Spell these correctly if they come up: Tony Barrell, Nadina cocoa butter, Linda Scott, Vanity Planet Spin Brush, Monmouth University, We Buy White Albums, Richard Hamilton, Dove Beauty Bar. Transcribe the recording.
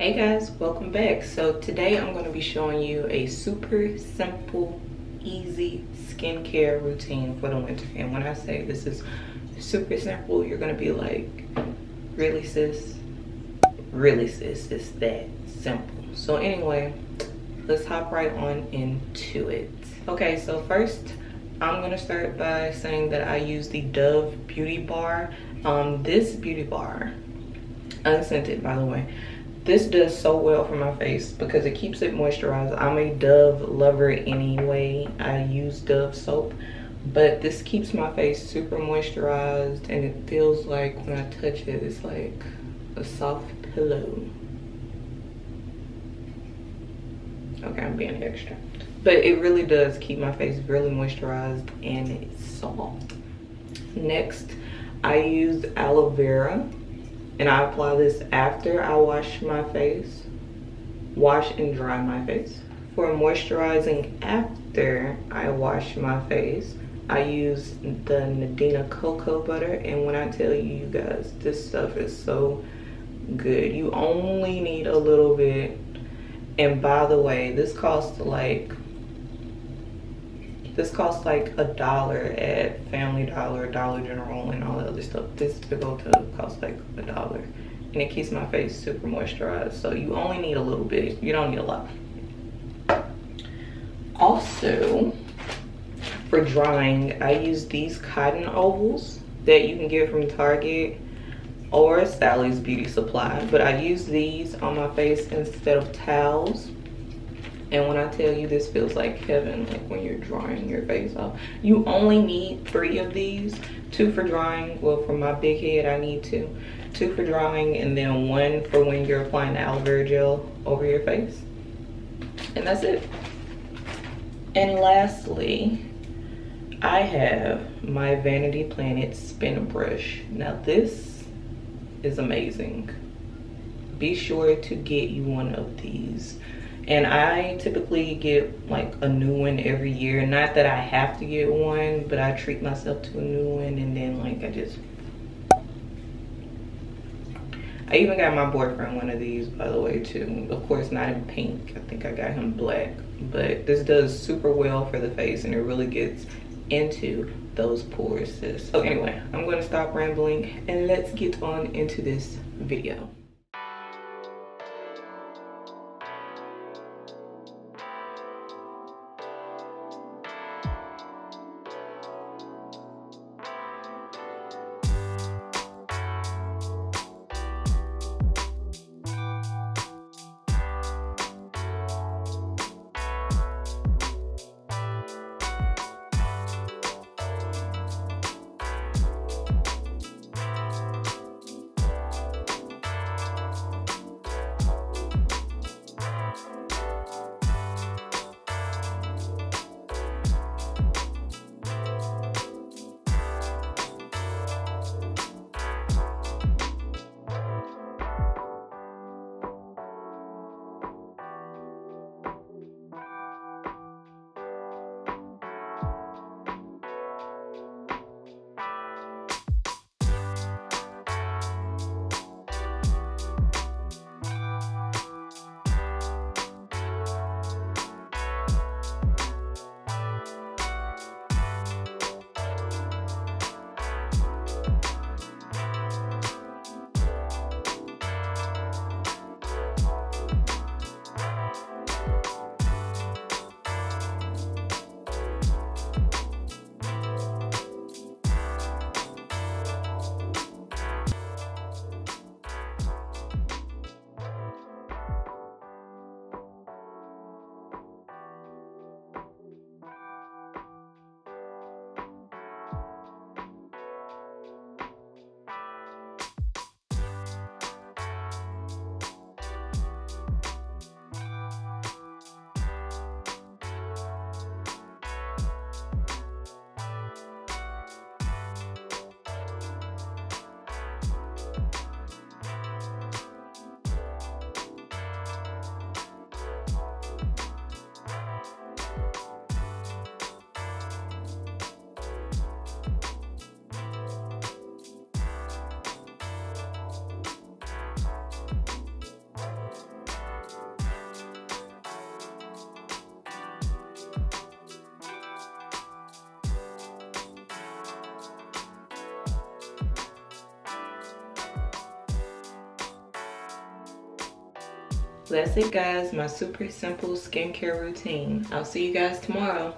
Hey guys, welcome back. So today I'm going to be showing you a super simple, easy skincare routine for the winter. And when I say this is super simple, you're going to be like, really sis? Really sis, it's that simple. So anyway, let's hop right on into it. Okay, so first I'm going to start by saying that I use the Dove Beauty Bar. This beauty bar, unscented by the way, this does so well for my face because it keeps it moisturized. I'm a Dove lover anyway. I use Dove soap, but this keeps my face super moisturized, and it feels like when I touch it, it's like a soft pillow. Okay, I'm being extra. But it really does keep my face really moisturized and it's soft. Next, I use aloe vera. And I apply this after I wash my face, wash and dry my face. For moisturizing after I wash my face, I use the Nadina cocoa butter. And when I tell you, you guys, this stuff is so good. You only need a little bit. And by the way, this costs like $1 at Family Dollar, Dollar General, and all the other stuff. This big old tub costs like $1. And it keeps my face super moisturized. So you only need a little bit. You don't need a lot. Also, for drying, I use these cotton ovals that you can get from Target or Sally's Beauty Supply. But I use these on my face instead of towels. And when I tell you, this feels like heaven, like when you're drying your face off. You only need 3 of these, 2 for drying. Well, for my big head, I need 2 for drying, and then 1 for when you're applying the aloe vera gel over your face. And that's it. And lastly, I have my Vanity Planet Spin Brush. Now this is amazing. Be sure to get you one of these. And I typically get like a new one every year. Not that I have to get one, but I treat myself to a new one, and then like I even got my boyfriend one of these, by the way, too. Of course, not in pink. I think I got him black. But this does super well for the face, and it really gets into those pores, sis. So anyway, I'm gonna stop rambling and let's get on into this video. So that's it guys, my super simple skincare routine. I'll see you guys tomorrow.